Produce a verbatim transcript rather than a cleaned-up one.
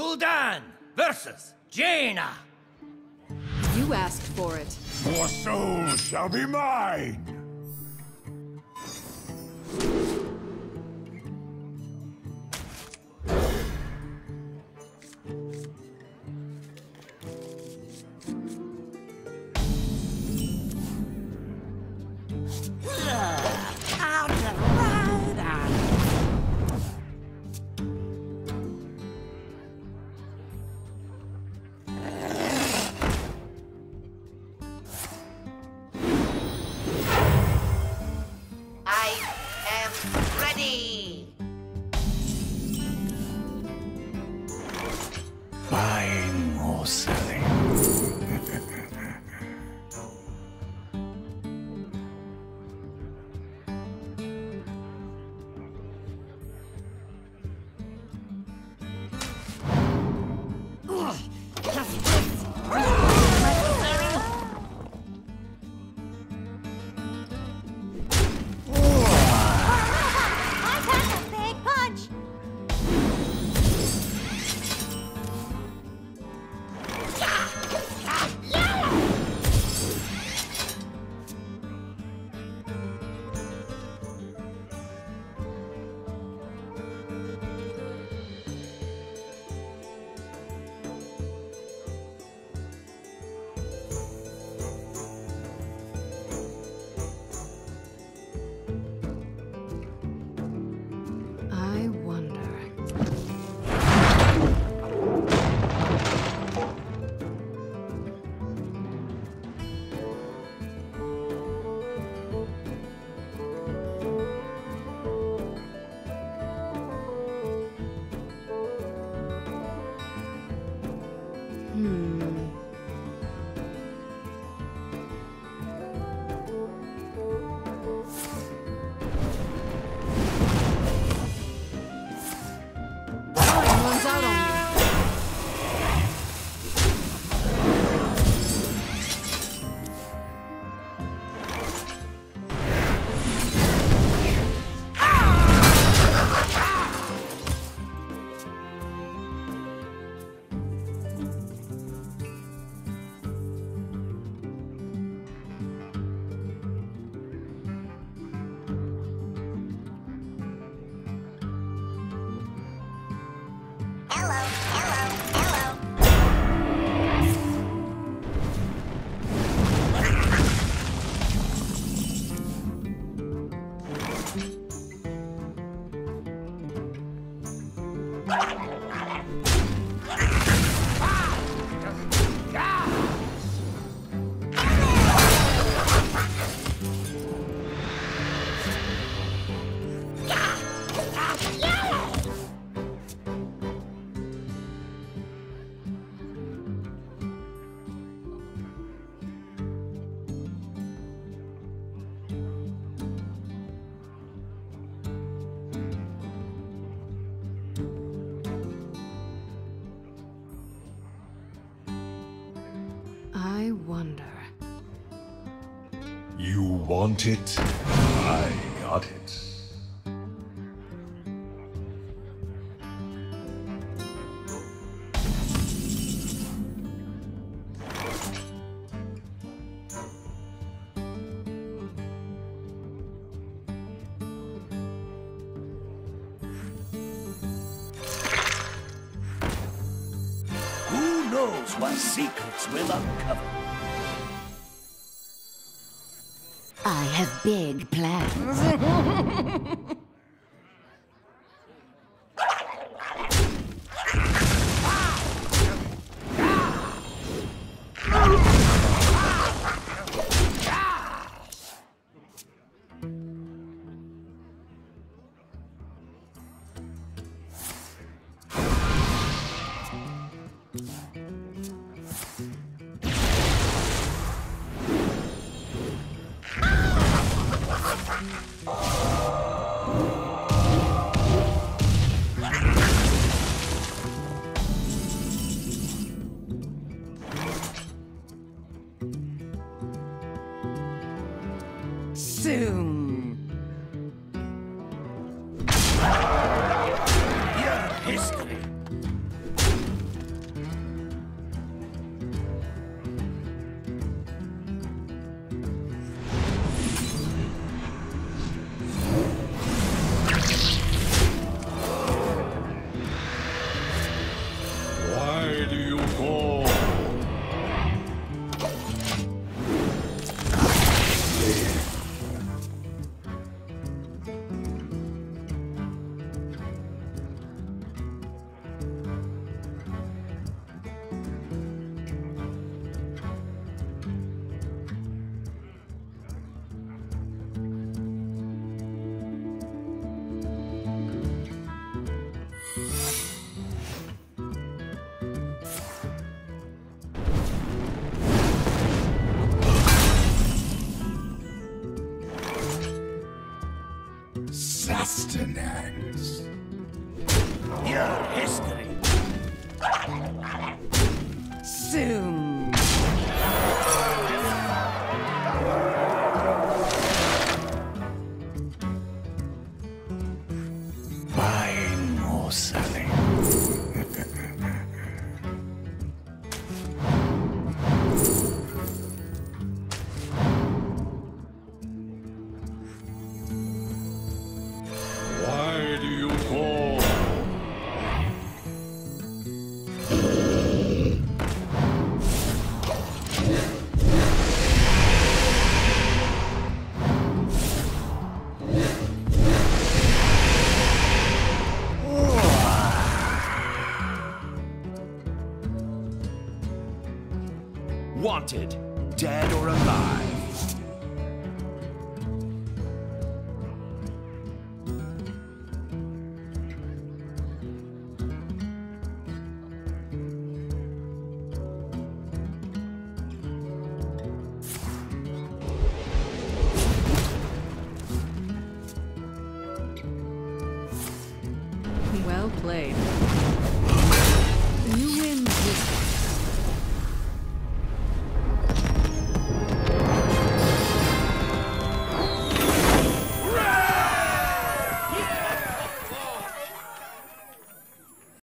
Gul'dan versus Jaina. You asked for it. Your soul shall be mine! I wonder. You want it? I got it. What secrets will uncover. I have big plans. Soon. Your history. Disaster, Nance. Your history. Soon. Buying or selling. Wanted, dead or alive.